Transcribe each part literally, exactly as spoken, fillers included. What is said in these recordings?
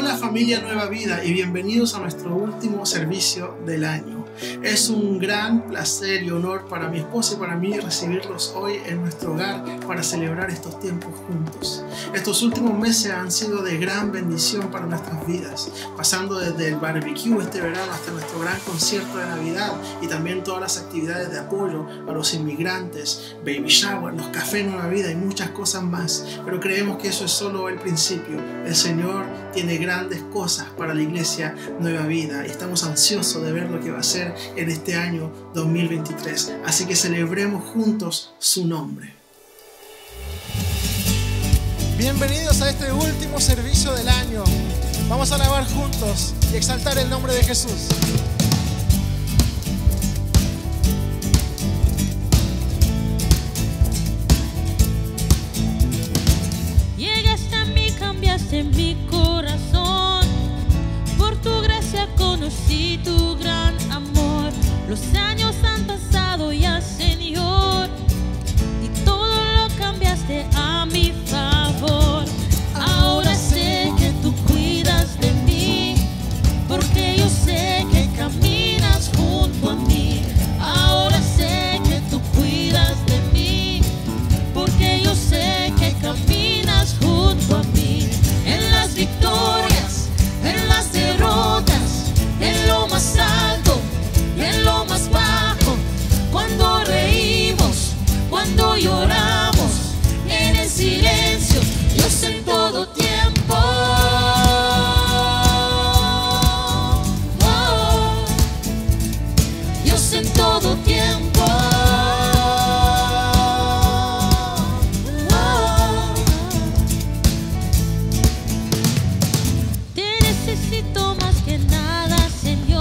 Hola familia Nueva Vida y bienvenidos a nuestro último servicio del año. Es un gran placer y honor para mi esposa y para mí recibirlos hoy en nuestro hogar para celebrar estos tiempos juntos. Estos últimos meses han sido de gran bendición para nuestras vidas, pasando desde el barbecue este verano hasta nuestro gran concierto de Navidad y también todas las actividades de apoyo a los inmigrantes, baby shower, los cafés Nueva Vida y muchas cosas más. Pero creemos que eso es solo el principio. El Señor tiene grandes cosas para la Iglesia Nueva Vida y estamos ansiosos de ver lo que va a ser en este año dos mil veintitrés. Así que celebremos juntos su nombre. Bienvenidos a este último servicio del año. Vamos a alabar juntos y exaltar el nombre de Jesús. Llegaste a mí, cambiaste mi corazón. Por tu gracia conocí tu gran amor. Los años han pasado ya, Señor, y todo lo cambiaste a mi favor. Ahora sé que tú cuidas de mí, porque yo sé que caminas junto a mí. Ahora sé que tú cuidas de mí, porque yo sé que caminas junto a mí. En las victorias, en las derrotas, en lo más alto, en lo más bajo, cuando reímos, cuando lloramos, en el silencio, Dios en todo tiempo. Oh, Dios en todo tiempo. Oh. Te necesito más que nada, Señor.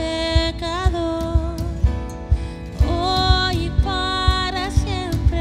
Pecador, hoy y para siempre,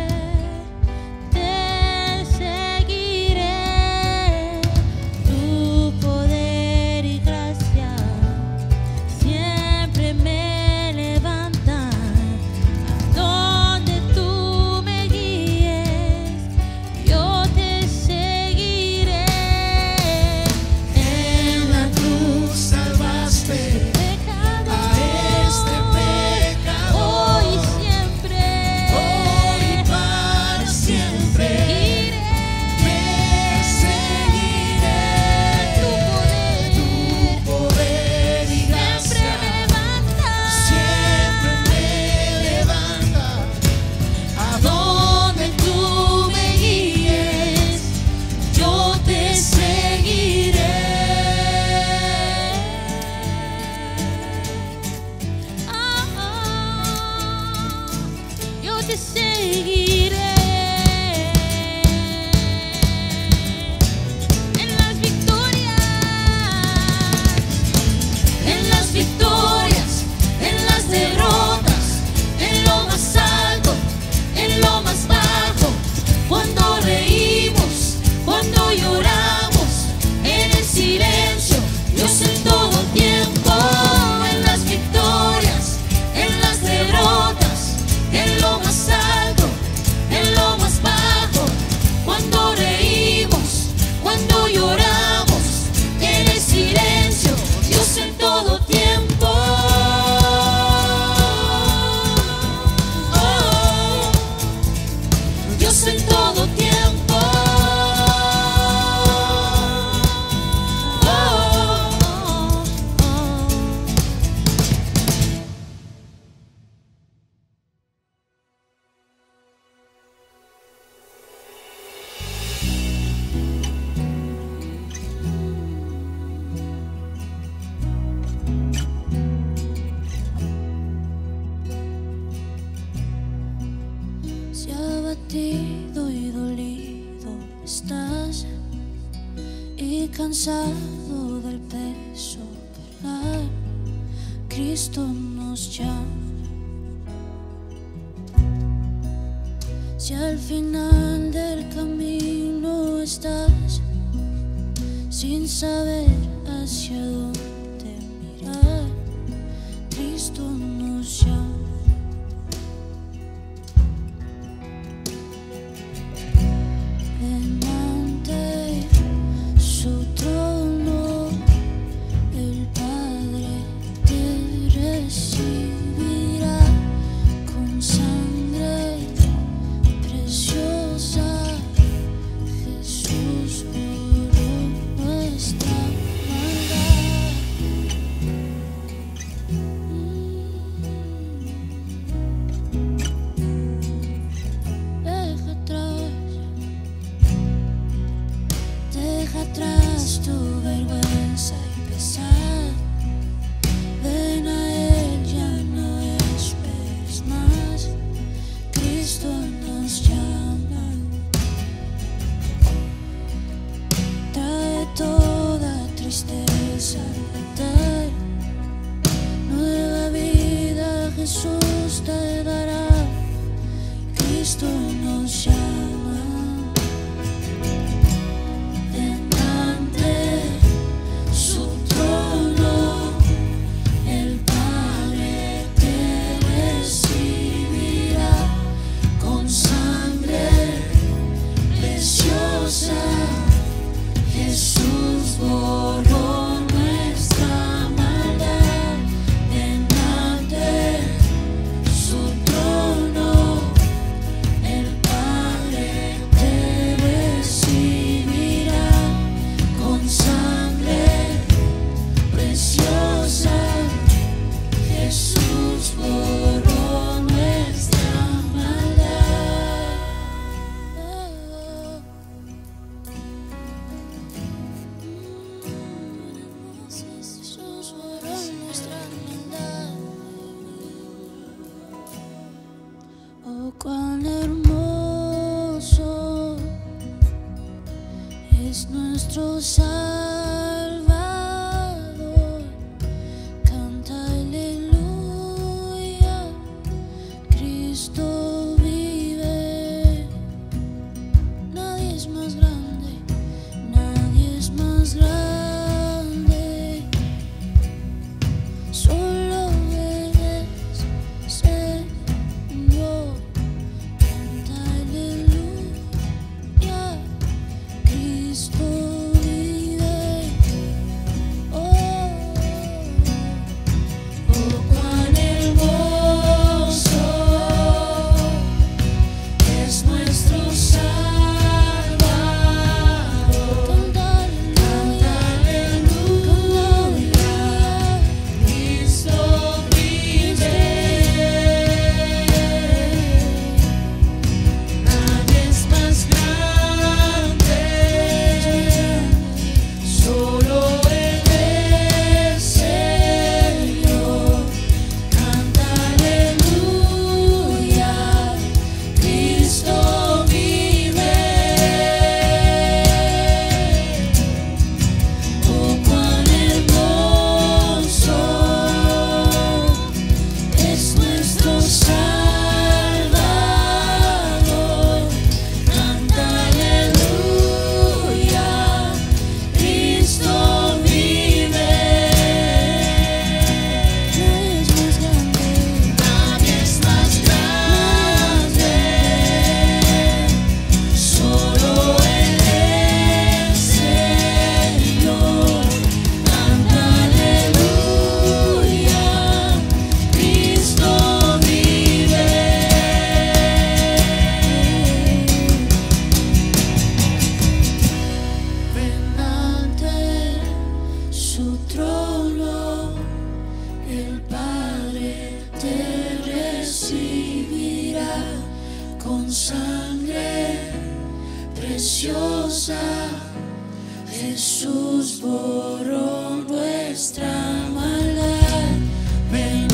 abatido y dolido estás, y cansado del peso cargar, Cristo nos llama. Si al final del camino estás, sin saber hacia dónde mirar, Cristo nos llama. Ven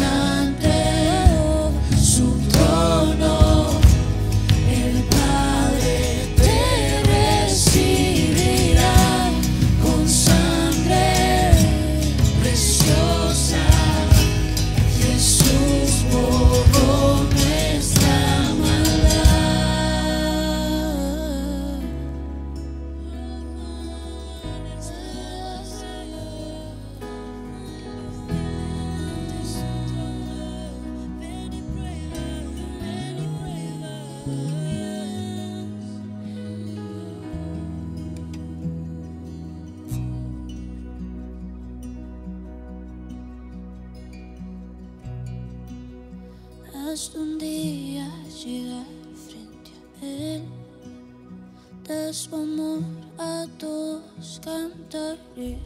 ante su trono, el Padre. anhelas un día llegar frente a Él. De su amor a todos cantaré.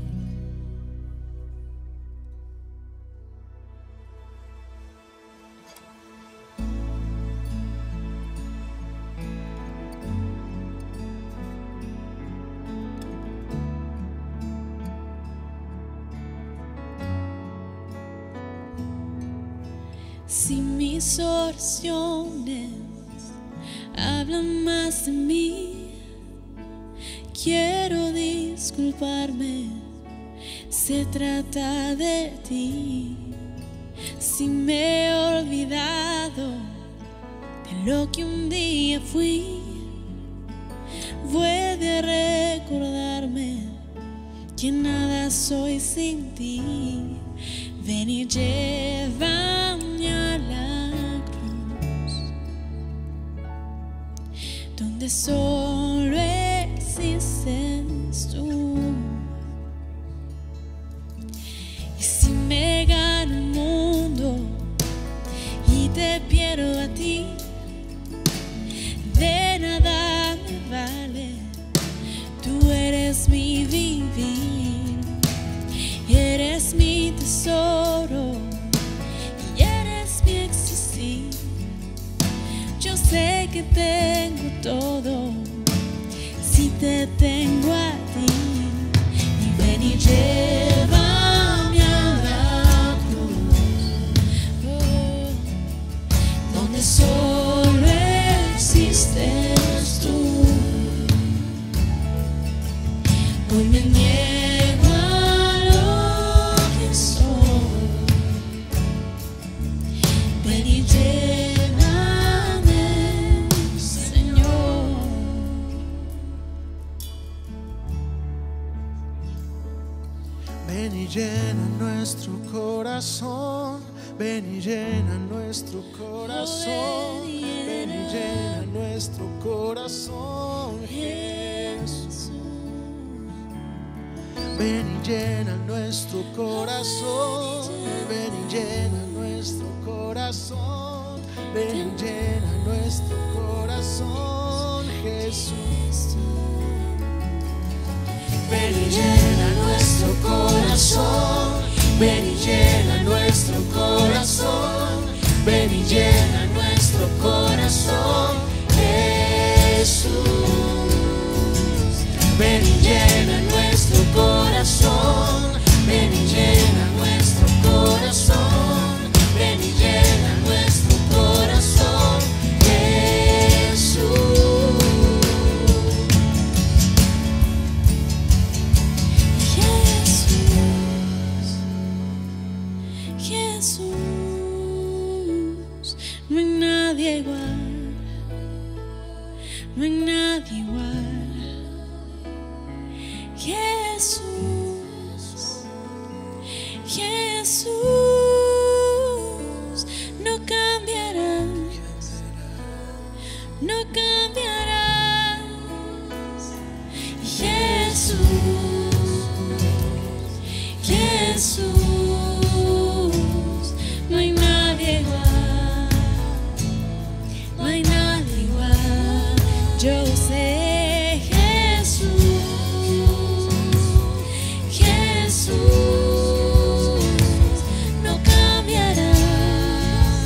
Si mis oraciones hablan más de mí, quiero disculparme, se trata de ti. Si me he olvidado de lo que un día fui, vuelve a recordarme que nada soy sin ti. Ven y llévame a la cruz, donde solo existes tú. Y si me gano el mundo y te pierdo a ti, de nada me vale, tú eres mi vivir, eres mi tesoro y eres mi existir. Yo sé que tengo todo si te tengo a ti. Y ven y llévame a la cruz, oh, donde solo existes tú. Hoy me niego corazón, ven y llena nuestro corazón, ven y llena nuestro corazón, Jesús. Ven y llena nuestro corazón, ven y llena nuestro corazón, ven y llena nuestro corazón, Jesús. Ven y llena nuestro corazón, ven y llena nuestro corazón, ven y llena nuestro corazón, Jesús. Ven y llena nuestro corazón, ven y llena nuestro corazón, ven y llena nuestro corazón, Jesús. Jesús. Jesús, no hay nadie igual, no hay nadie igual. Jesús, Jesús, no cambiarás, no cambiarás. Jesús, Jesús. Yo sé, Jesús, Jesús, no cambiarás,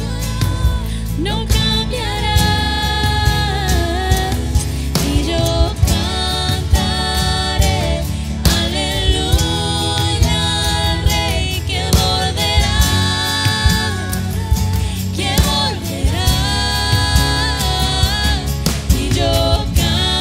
no cambiarás, y yo cantaré, aleluya al Rey que volverá, que volverá. Yo canto.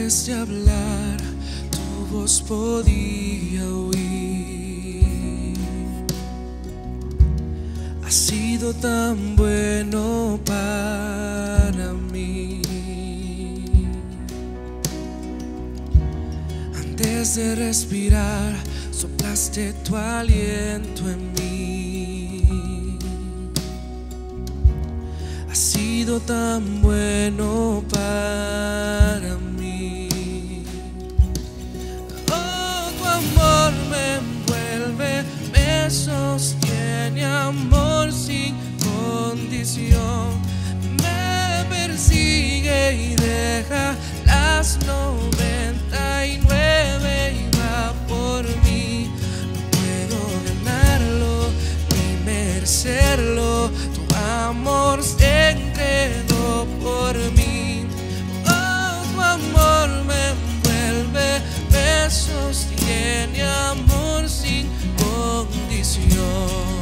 antes de hablar, tu voz podía oír. Has sido tan bueno para mí. Antes de respirar, soplaste tu aliento en mí. Has sido tan bueno para mí. Oh, tu amor me envuelve, me sostiene, amor sin condición. Me persigue y deja las noventa y nueve y va por mí. No puedo ganarlo ni merecerlo, tu amor se entregó por mí. Oh, tu amor me envuelve, me sostiene, amor sin condición.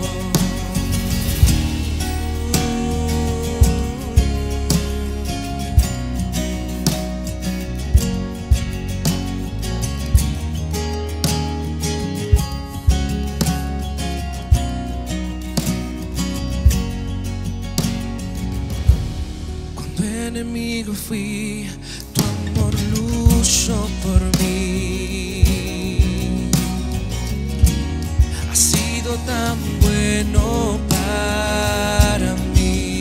Enemigo fui, tu amor luchó por mí. Has sido tan bueno para mí.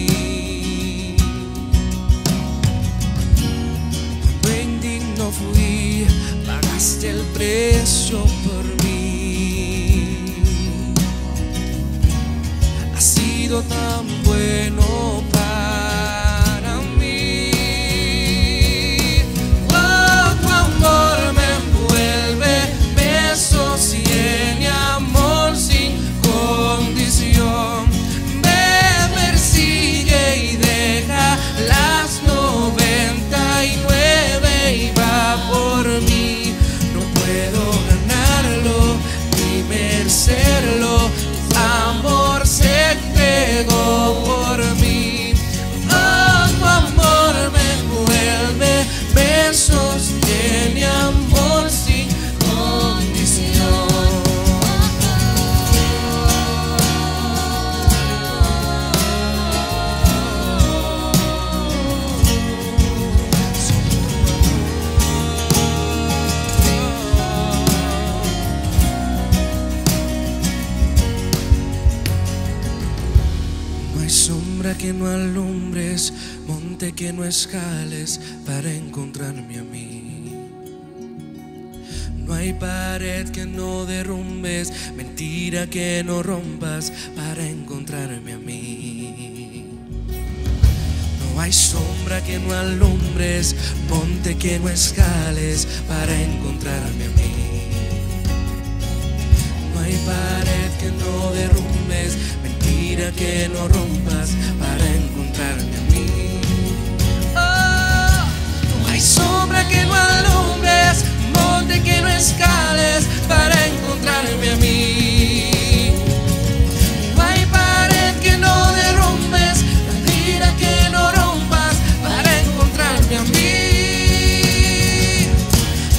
Cuando indigno fui, pagaste el precio por mí. Has sido tan bueno para mí. Que no alumbres, monte que no escales para encontrarme a mí. No hay pared que no derrumbes, mentira que no rompas para encontrarme a mí. No hay sombra que no alumbres, monte que no escales para encontrarme a mí. No hay pared que no derrumbes, mentira que no rompas para encontrarme a mí. Oh, no hay sombra que no alumbres, monte que no escales para encontrarme a mí. No hay pared que no derrumbes, mentira que no rompas para encontrarme a mí.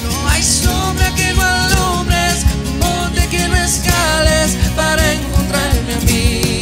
No hay sombra que no alumbres, monte que no escales para encontrarme a mí.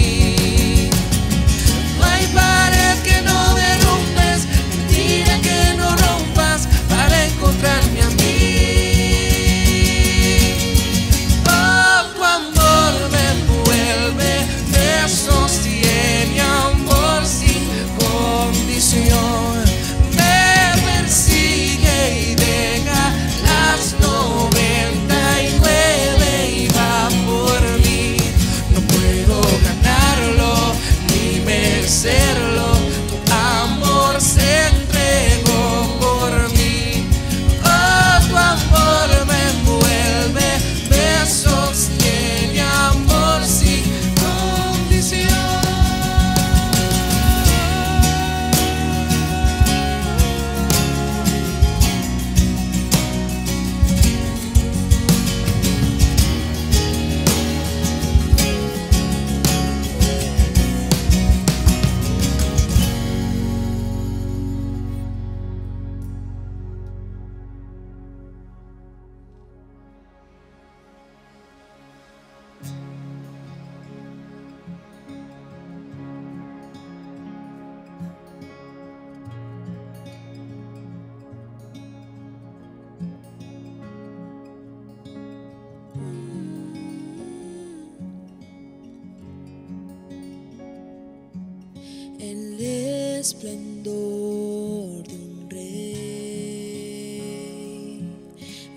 el esplendor de un rey,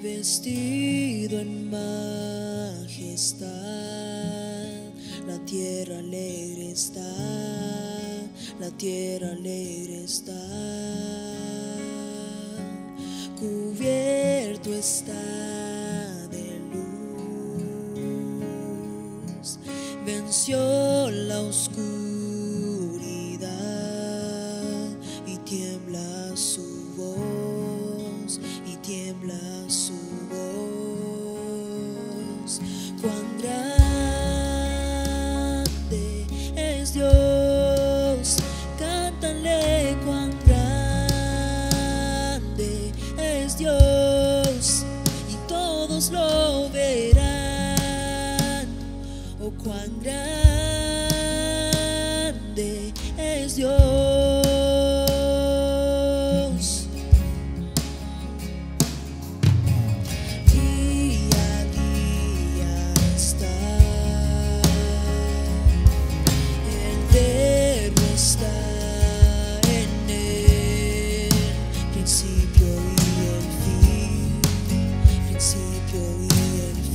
vestido en majestad. La tierra alegre está, la tierra alegre está, cubierto está de luz, venció la oscuridad y tiembla su voz, y tiembla su voz. Cuán grande es Dios. Cuán grande es Dios. Día a día está, el verbo está en él, principio y el fin, principio y el fin.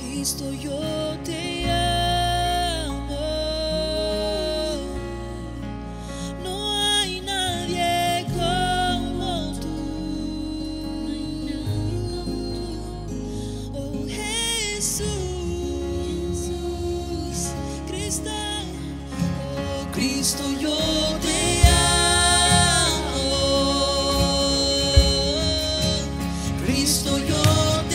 Cristo, yo te amo, no hay nadie como tú, oh Jesús, Cristo, oh Cristo, yo te amo, Cristo, yo te amo.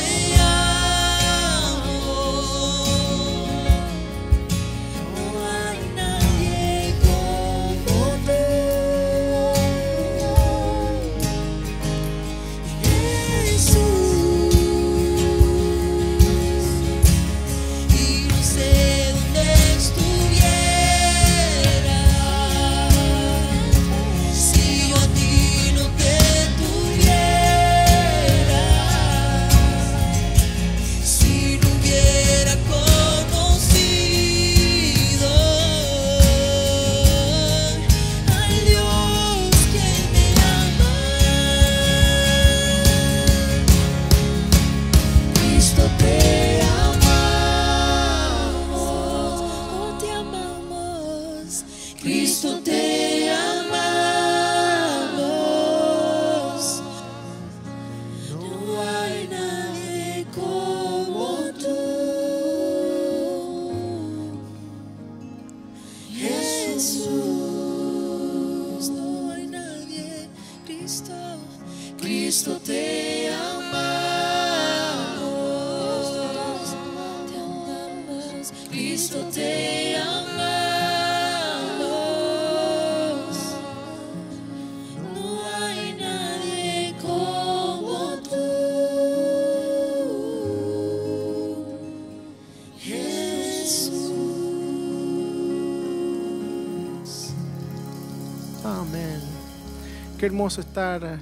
Cristo te amamos, te amamos, Cristo te amamos. No hay nadie como tú, Jesús. Amén. Qué hermoso estar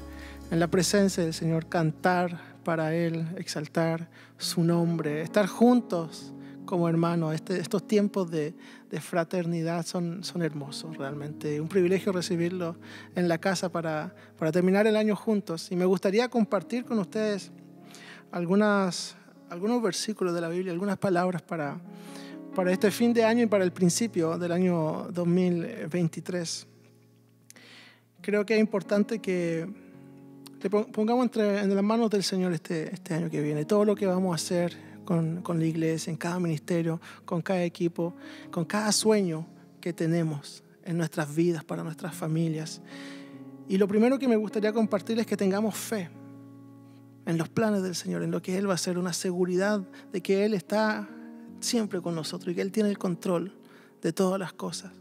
en la presencia del Señor, cantar para Él, exaltar su nombre, estar juntos como hermanos. Este, estos tiempos de, de fraternidad son, son hermosos realmente. Un privilegio recibirlo en la casa para, para terminar el año juntos. Y me gustaría compartir con ustedes algunas, algunos versículos de la Biblia, algunas palabras para, para este fin de año y para el principio del año dos mil veintitrés. Creo que es importante que le pongamos entre, en las manos del Señor este, este año que viene. Todo lo que vamos a hacer con, con la iglesia, en cada ministerio, con cada equipo, con cada sueño que tenemos en nuestras vidas, para nuestras familias. Y lo primero que me gustaría compartir es que tengamos fe en los planes del Señor, en lo que Él va a hacer, una seguridad de que Él está siempre con nosotros y que Él tiene el control de todas las cosas.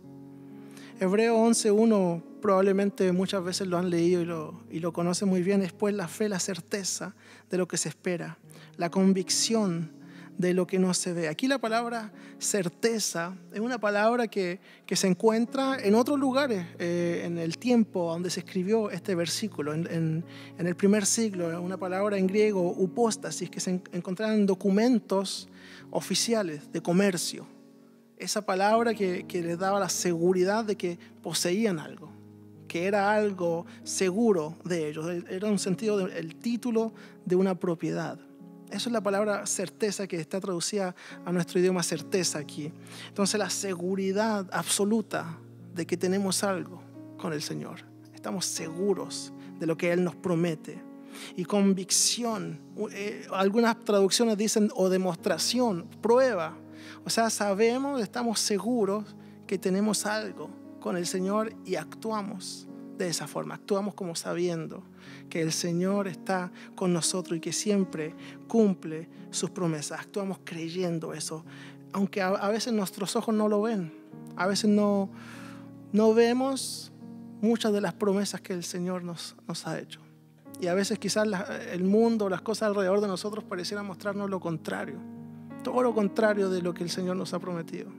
Hebreos once uno, probablemente muchas veces lo han leído y lo, y lo conocen muy bien. Es pues la fe, la certeza de lo que se espera, la convicción de lo que no se ve. Aquí la palabra certeza es una palabra que, que se encuentra en otros lugares, eh, en el tiempo donde se escribió este versículo, en, en, en el primer siglo, una palabra en griego, upóstasis, que se en, encontraba en documentos oficiales de comercio. Esa palabra que, que les daba la seguridad de que poseían algo, que era algo seguro de ellos. Era un sentido del título de una propiedad. Eso es la palabra certeza, que está traducida a nuestro idioma certeza aquí. Entonces, la seguridad absoluta de que tenemos algo con el Señor. Estamos seguros de lo que Él nos promete. Y convicción, eh, algunas traducciones dicen o demostración, prueba. O sea, sabemos, estamos seguros que tenemos algo con el Señor y actuamos de esa forma. Actuamos como sabiendo que el Señor está con nosotros y que siempre cumple sus promesas. Actuamos creyendo eso, aunque a veces nuestros ojos no lo ven. A veces no, no vemos muchas de las promesas que el Señor nos, nos ha hecho. Y a veces quizás la, el mundo, las cosas alrededor de nosotros parecieran mostrarnos lo contrario. Todo lo contrario de lo que el Señor nos ha prometido.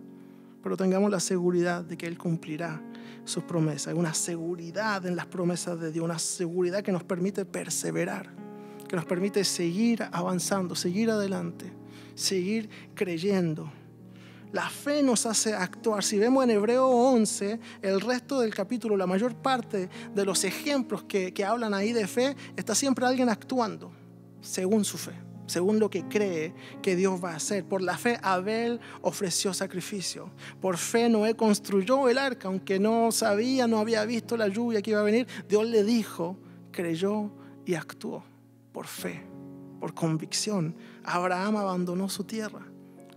Pero tengamos la seguridad de que Él cumplirá sus promesas. Una seguridad en las promesas de Dios. Una seguridad que nos permite perseverar. Que nos permite seguir avanzando, seguir adelante. Seguir creyendo. La fe nos hace actuar. Si vemos en Hebreos once, el resto del capítulo, la mayor parte de los ejemplos que, que hablan ahí de fe, está siempre alguien actuando según su fe, según lo que cree que Dios va a hacer. Por la fe Abel ofreció sacrificio. Por fe Noé construyó el arca, aunque no sabía, no había visto la lluvia que iba a venir. Dios le dijo, creyó y actuó por fe, por convicción. Abraham abandonó su tierra,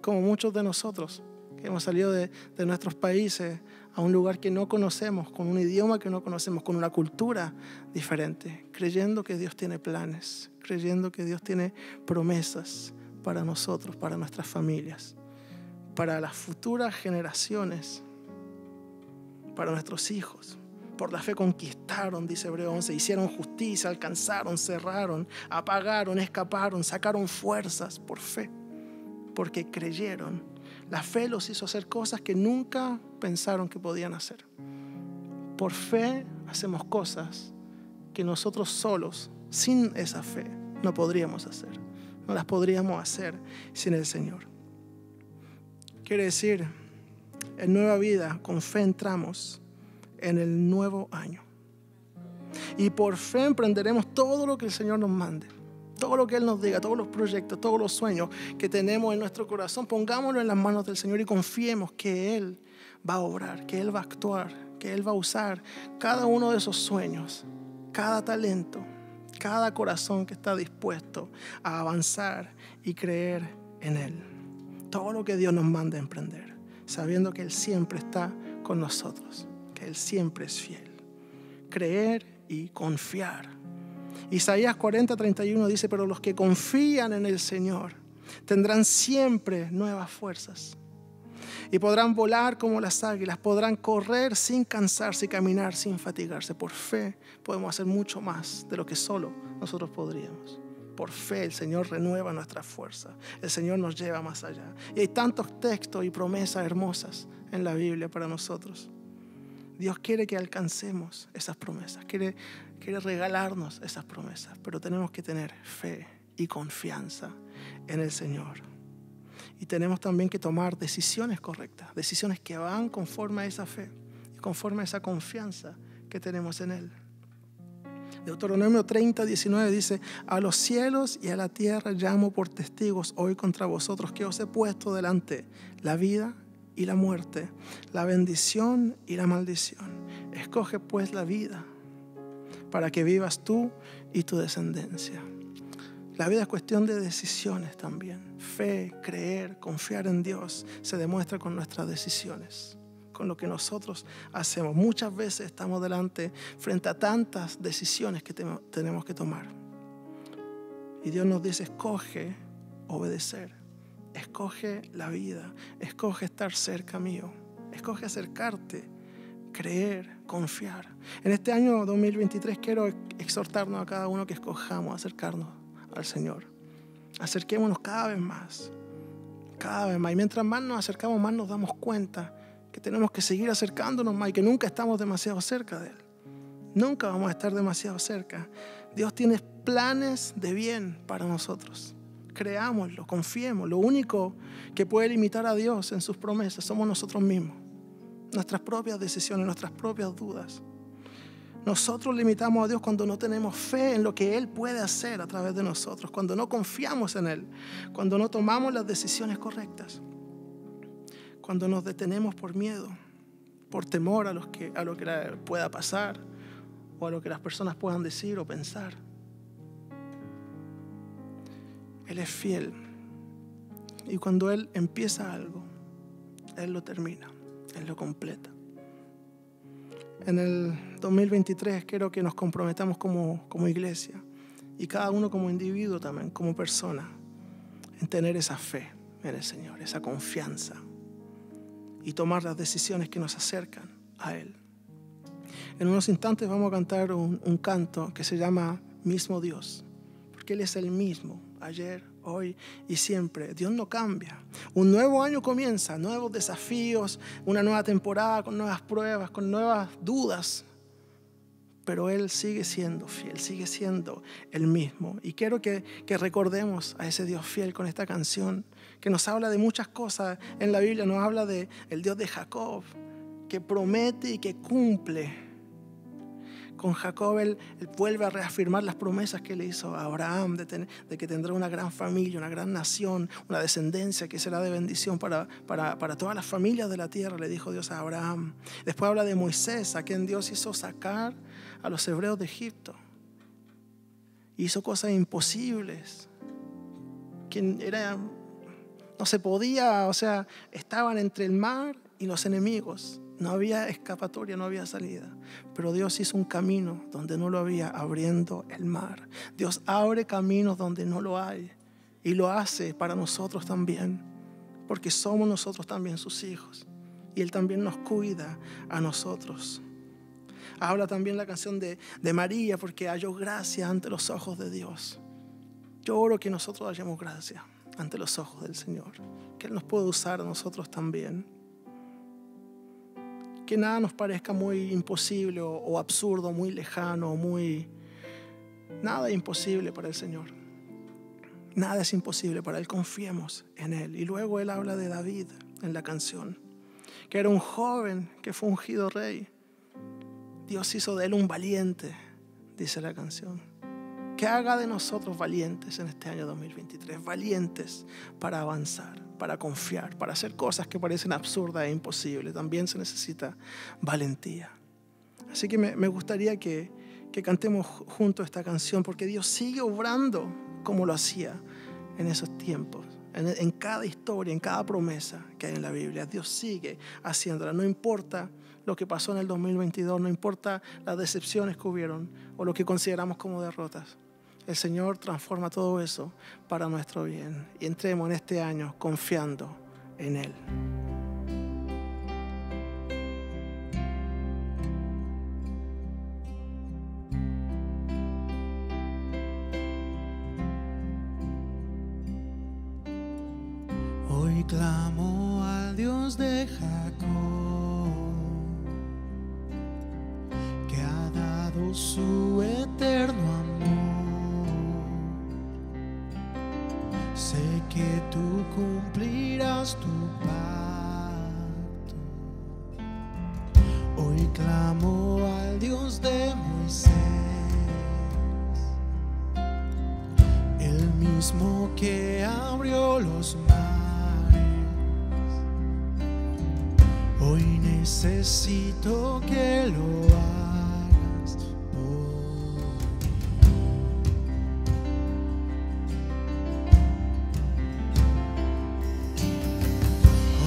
como muchos de nosotros que hemos salido de, de nuestros países a un lugar que no conocemos, con un idioma que no conocemos, con una cultura diferente, creyendo que Dios tiene planes, creyendo que Dios tiene promesas para nosotros, para nuestras familias, para las futuras generaciones, para nuestros hijos. Por la fe conquistaron, dice Hebreos once, hicieron justicia, alcanzaron, cerraron, apagaron, escaparon, sacaron fuerzas por fe, porque creyeron. La fe los hizo hacer cosas que nunca pensaron que podían hacer. Por fe hacemos cosas que nosotros solos, sin esa fe, no podríamos hacer. No las podríamos hacer sin el Señor. Quiere decir, en Nueva Vida, con fe entramos en el nuevo año. Y por fe emprenderemos todo lo que el Señor nos mande. Todo lo que Él nos diga, todos los proyectos, todos los sueños que tenemos en nuestro corazón, pongámoslo en las manos del Señor y confiemos que Él va a obrar, que Él va a actuar, que Él va a usar cada uno de esos sueños, cada talento, cada corazón que está dispuesto a avanzar y creer en Él. Todo lo que Dios nos manda a emprender, sabiendo que Él siempre está con nosotros, que Él siempre es fiel. Creer y confiar. Isaías cuarenta, treinta y uno dice, pero los que confían en el Señor tendrán siempre nuevas fuerzas y podrán volar como las águilas, podrán correr sin cansarse y caminar sin fatigarse. Por fe podemos hacer mucho más de lo que solo nosotros podríamos. Por fe el Señor renueva nuestra fuerza. El Señor nos lleva más allá. Y hay tantos textos y promesas hermosas en la Biblia para nosotros. Dios quiere que alcancemos esas promesas. Quiere, quiere regalarnos esas promesas. Pero tenemos que tener fe y confianza en el Señor. Y tenemos también que tomar decisiones correctas. Decisiones que van conforme a esa fe. Y conforme a esa confianza que tenemos en Él. Deuteronomio treinta, diecinueve dice, a los cielos y a la tierra llamo por testigos hoy contra vosotros que os he puesto delante la vida y la muerte, la bendición y la maldición. Escoge pues la vida para que vivas tú y tu descendencia. La vida es cuestión de decisiones también. Fe, creer, confiar en Dios se demuestra con nuestras decisiones, con lo que nosotros hacemos. Muchas veces estamos delante, frente a tantas decisiones que te, tenemos que tomar. Y Dios nos dice, escoge obedecer, escoge la vida, escoge estar cerca mío, escoge acercarte, creer, confiar. En este año dos mil veintitrés quiero exhortarnos a cada uno que escojamos acercarnos al Señor. Acerquémonos cada vez más, cada vez más. Y mientras más nos acercamos, más nos damos cuenta que tenemos que seguir acercándonos más y que nunca estamos demasiado cerca de Él. Nunca vamos a estar demasiado cerca. Dios tiene planes de bien para nosotros. Creámoslo, confiemos. Lo único que puede limitar a Dios en sus promesas somos nosotros mismos. Nuestras propias decisiones, nuestras propias dudas. Nosotros limitamos a Dios cuando no tenemos fe en lo que Él puede hacer a través de nosotros, cuando no confiamos en Él, cuando no tomamos las decisiones correctas. Cuando nos detenemos por miedo, por temor a, los que, a lo que pueda pasar o a lo que las personas puedan decir o pensar. Él es fiel y cuando Él empieza algo, Él lo termina, Él lo completa. En el dos mil veintitrés quiero que nos comprometamos como, como iglesia y cada uno como individuo también, como persona, en tener esa fe en el Señor, esa confianza. Y tomar las decisiones que nos acercan a Él. En unos instantes vamos a cantar un, un canto que se llama Mismo Dios. Porque Él es el mismo, ayer, hoy y siempre. Dios no cambia. Un nuevo año comienza, nuevos desafíos, una nueva temporada con nuevas pruebas, con nuevas dudas. Pero Él sigue siendo fiel, sigue siendo el mismo. Y quiero que, que recordemos a ese Dios fiel con esta canción, que nos habla de muchas cosas en la Biblia. Nos habla del Dios de Jacob, que promete y que cumple. Con Jacob él, él vuelve a reafirmar las promesas que le hizo a Abraham, de, ten, de que tendrá una gran familia, una gran nación, una descendencia que será de bendición para, para, para todas las familias de la tierra, le dijo Dios a Abraham. Después habla de Moisés, a quien Dios hizo sacar a los hebreos de Egipto. Hizo cosas imposibles, quien era, no se podía, o sea, estaban entre el mar y los enemigos. No había escapatoria, no había salida. Pero Dios hizo un camino donde no lo había, abriendo el mar. Dios abre caminos donde no lo hay. Y lo hace para nosotros también. Porque somos nosotros también sus hijos. Y Él también nos cuida a nosotros. Habla también la canción de, de María, porque halló gracia ante los ojos de Dios. Yo oro que nosotros hallemos gracia ante los ojos del Señor. Que Él nos pueda usar a nosotros también. Que nada nos parezca muy imposible o, o absurdo, muy lejano, o muy... Nada es imposible para el Señor. Nada es imposible para Él. Confiemos en Él. Y luego Él habla de David en la canción, que era un joven que fue ungido rey. Dios hizo de Él un valiente, dice la canción. Que haga de nosotros valientes en este año dos mil veintitrés. Valientes para avanzar, para confiar, para hacer cosas que parecen absurdas e imposibles. También se necesita valentía. Así que me, me gustaría que, que cantemos juntos esta canción, porque Dios sigue obrando como lo hacía en esos tiempos. En, en cada historia, en cada promesa que hay en la Biblia, Dios sigue haciéndola. No importa lo que pasó en el dos mil veintidós, no importa las decepciones que hubieron o lo que consideramos como derrotas. El Señor transforma todo eso para nuestro bien. Y entremos en este año confiando en Él. Hoy clamo al Dios de Jacob, que ha dado su eterno amor. Sé que tú cumplirás tu pacto. Hoy clamo al Dios de Moisés, el mismo que abrió los mares. Hoy necesito que lo hagas. Oh.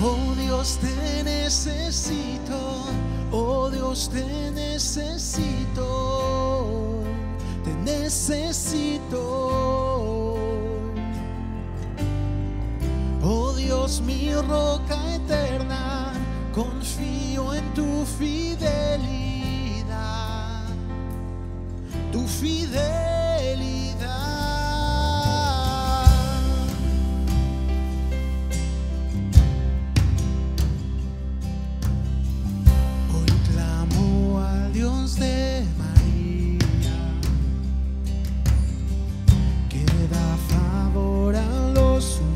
Oh Dios, te necesito. Oh Dios, te necesito. Te necesito. Oh Dios, mi roca eterna. Confío en tu fidelidad, tu fidelidad. Hoy clamo al Dios de María, que da favor a los humanos.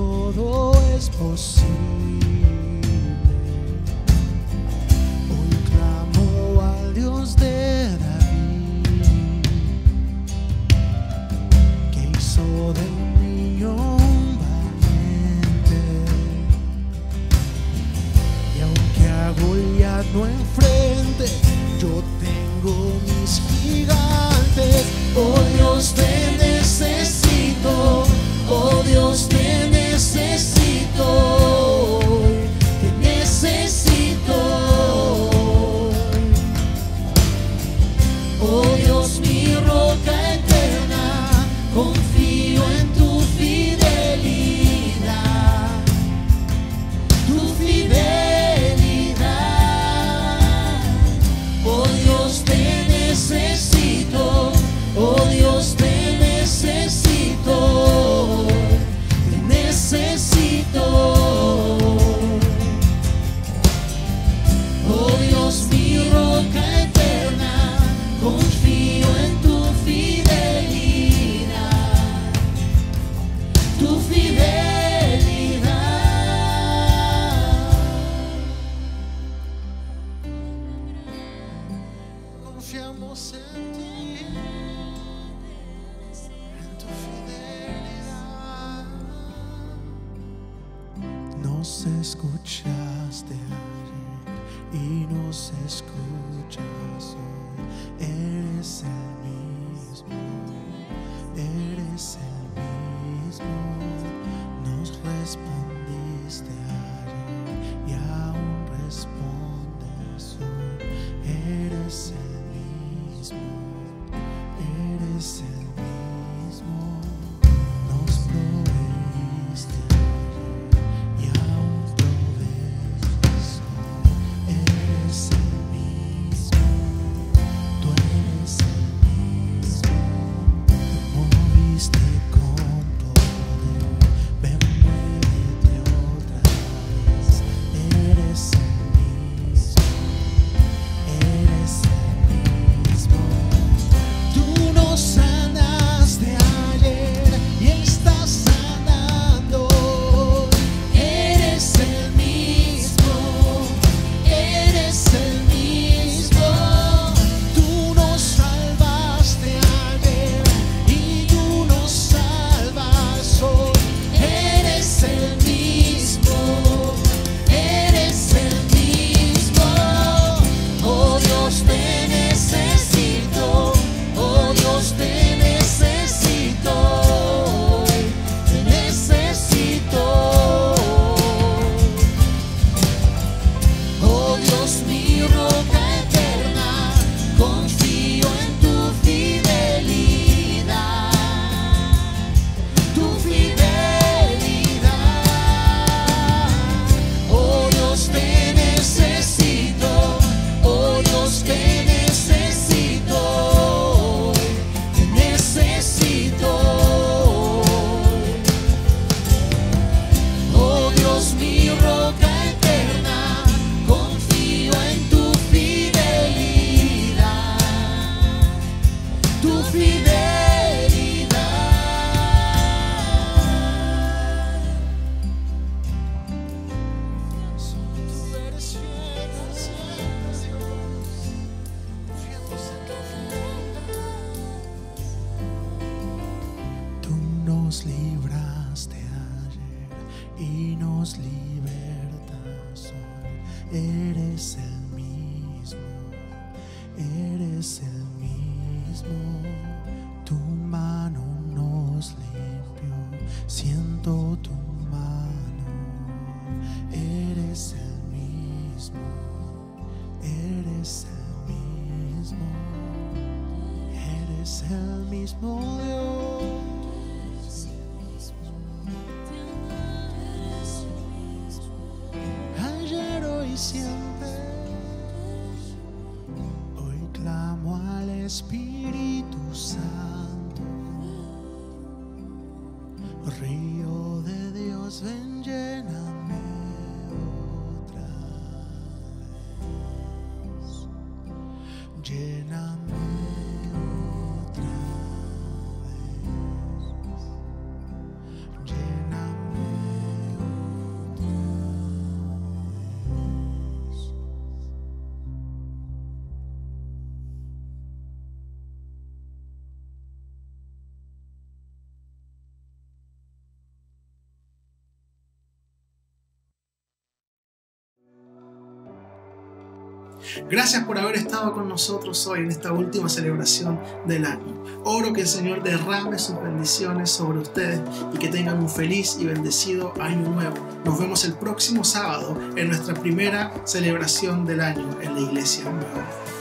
Todo es posible. Hoy clamo al Dios de David, que hizo de un niño un valiente. Y aunque a Goliat no enfrente, yo tengo mis gigantes. Oh Dios, te necesito. Oh Dios, te necesito, te necesito. Oh Dios, mi roca eterna, confío en tu fidelidad, tu fidelidad. Oh Dios, te necesito, oh Dios, te necesito. Oh Dios, mi roca eterna, confío en tu fidelidad, tu fidelidad. Confiamos en ti, en tu fidelidad. Nos escuchaste y nos escuchas hoy. Eres el mismo, eres el mismo. Nos respondiste ayer y aún respondes hoy. Eres el mismo, eres el mismo. nos libraste ayer y nos libertas hoy. Eres el mismo, eres el mismo. Tu mano nos limpió, siento tu mano. Eres el mismo, eres el mismo. Eres el mismo Dios. Siempre hoy clamo al Espíritu Santo, río de Dios, ven, lléname otra vez, lléname otra vez, lléname. Gracias por haber estado con nosotros hoy en esta última celebración del año. Oro que el Señor derrame sus bendiciones sobre ustedes y que tengan un feliz y bendecido año nuevo. Nos vemos el próximo sábado en nuestra primera celebración del año en la Iglesia Nueva Vida.